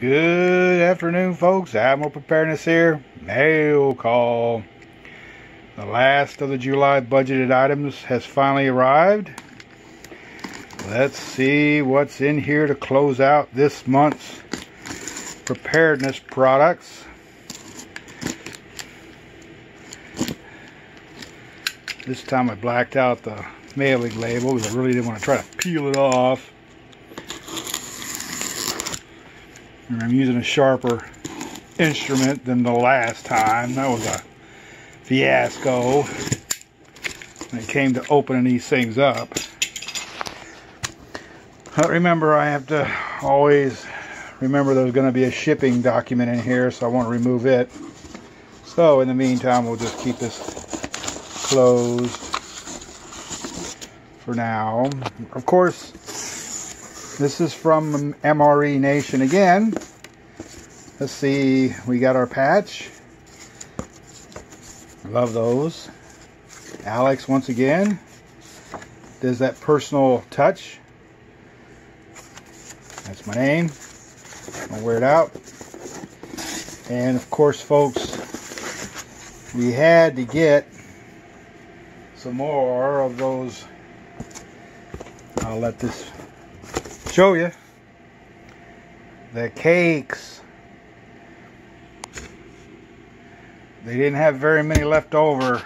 Good afternoon, folks. Admiral Preparedness here. Mail call. The last of the July budgeted items has finally arrived. Let's see what's in here to close out this month's preparedness products. This time I blacked out the mailing label because I really didn't want to try to peel it off. And I'm using a sharper instrument than the last time. That was a fiasco when it came to opening these things up. But remember, I have to always remember there's going to be a shipping document in here, so I want to remove it. So in the meantime, we'll just keep this closed for now. Of course, this is from MRE Nation again. Let's see, we got our patch. Love those. Alex once again does that personal touch. That's my name. I'll wear it out. And of course, folks, we had to get some more of those. I'll let this show you. The cakes. They didn't have very many left over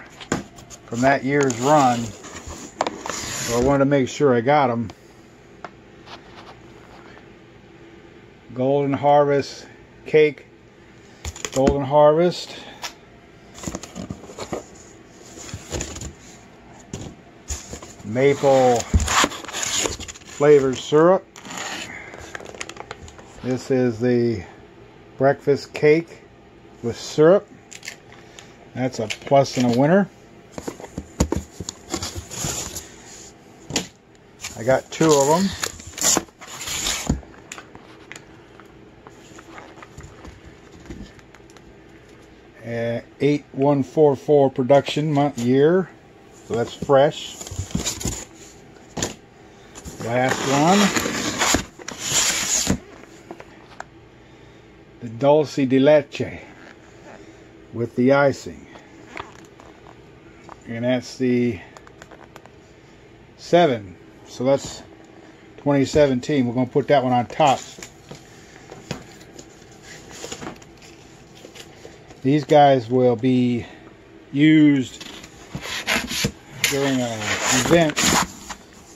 from that year's run, so I wanted to make sure I got them. Golden Harvest cake. Golden Harvest. Maple flavored syrup. This is the breakfast cake with syrup. That's a plus in the winter. I got two of them. And 8144 production month year. So that's fresh. Last one, the Dulce de Leche with the icing, and that's the 7, so that's 2017. We're going to put that one on top. These guys will be used during an event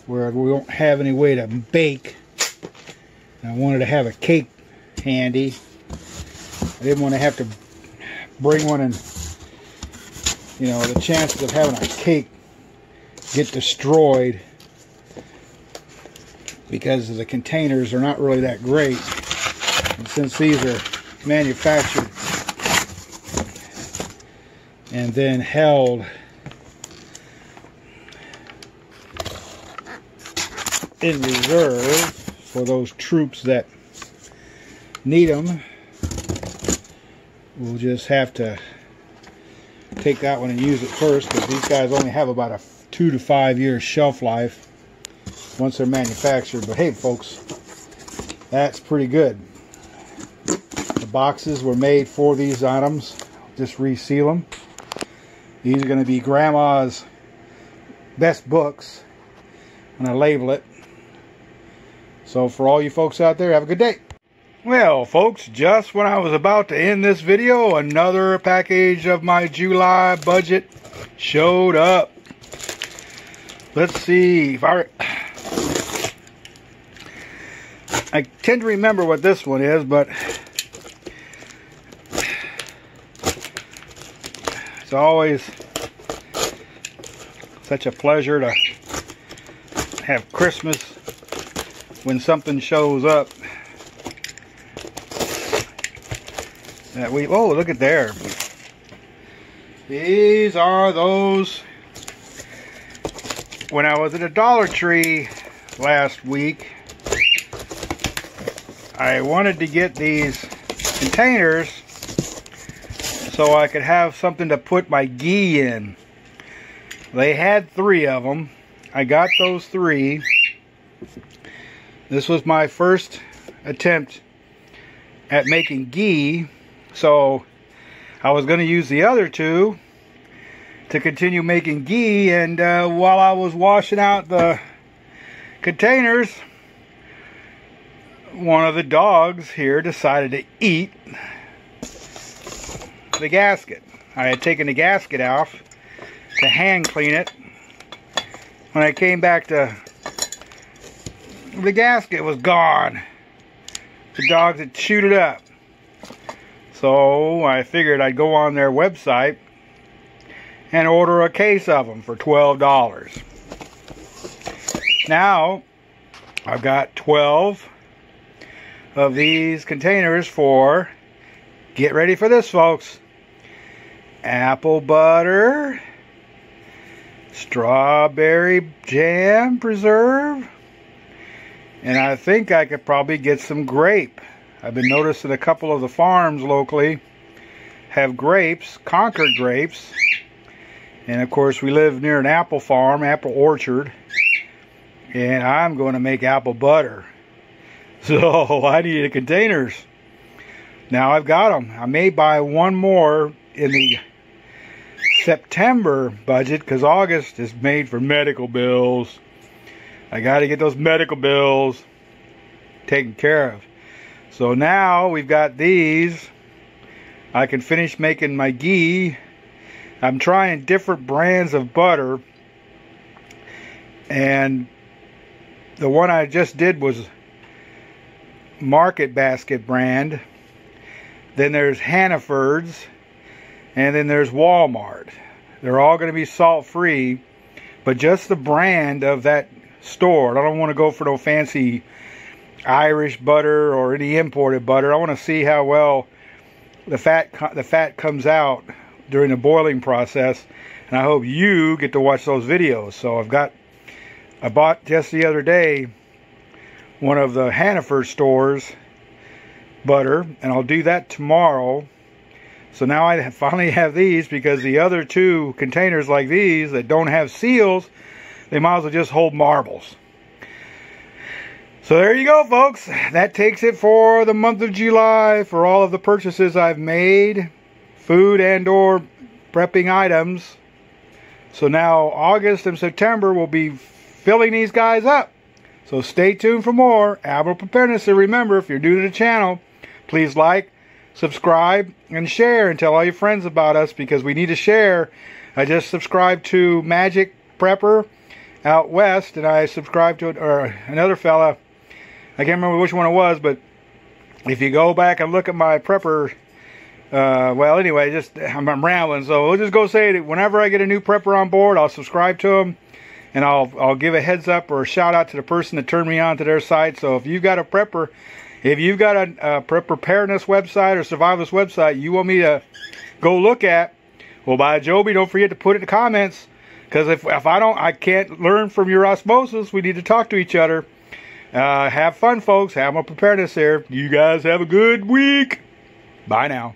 where we don't have any way to bake. And I wanted to have a cake handy. I didn't want to have to bring one and, you know, the chances of having a cake get destroyed because the containers are not really that great. And since these are manufactured and then held in reserve for those troops that need them, we'll just have to take that one and use it first, because these guys only have about a 2 to 5 year shelf life once they're manufactured. But hey, folks, that's pretty good. The boxes were made for these items. Just reseal them. These are going to be Grandma's best books when I label it. So for all you folks out there, have a good day. Well, folks, just when I was about to end this video, another package of my July budget showed up. Let's see. I tend to remember what this one is, but it's always such a pleasure to have Christmas when something shows up that we, oh, look at there. These are those, when I was at a Dollar Tree last week, I wanted to get these containers so I could have something to put my ghee in. They had 3 of them. I got those 3. This was my first attempt at making ghee, so I was going to use the other two to continue making ghee. And while I was washing out the containers, one of the dogs here decided to eat the gasket. I had taken the gasket off to hand clean it. When I came back, the gasket was gone. The dogs had chewed it up. So I figured I'd go on their website and order a case of them for $12. Now I've got 12 of these containers for, get ready for this, folks, apple butter, strawberry jam preserve, and I think I could probably get some grape. I've been noticing a couple of the farms locally have grapes, Concord grapes. And of course we live near an apple farm, apple orchard, and I'm going to make apple butter. So I need the containers. Now I've got them. I may buy one more in the September budget because August is made for medical bills. I got to get those medical bills taken care of. So now we've got these. I can finish making my ghee. I'm trying different brands of butter, and the one I just did was Market Basket brand. Then there's Hannaford's, and then there's Walmart. They're all going to be salt-free, but just the brand of that store. I don't want to go for no fancy Irish butter or any imported butter. I want to see how well the fat comes out during the boiling process, and I hope you get to watch those videos. So I bought just the other day one of the Hannaford stores butter, and I'll do that tomorrow. So now I finally have these, because the other two containers like these that don't have seals, they might as well just hold marbles. So there you go, folks. That takes it for the month of July for all of the purchases I've made, food and or prepping items. So now August and September will be filling these guys up. So stay tuned for more Admiral Preparedness. And remember, if you're new to the channel, please like, subscribe, and share, and tell all your friends about us, because we need to share. I just subscribed to Magic Prepper out west, and I subscribed to another fella. I can't remember which one it was, but if you go back and look at my prepper, well, anyway, I'm rambling, so we'll just go say that whenever I get a new prepper on board, I'll subscribe to them, and I'll give a heads up or a shout out to the person that turned me on to their site. So if you've got a prepper, if you've got a preparedness website or survivalist website you want me to go look at, well, by Joby, don't forget to put it in the comments, because if I don't, I can't learn from your osmosis. We need to talk to each other. Have fun, folks. Have more preparedness here. You guys have a good week. Bye now.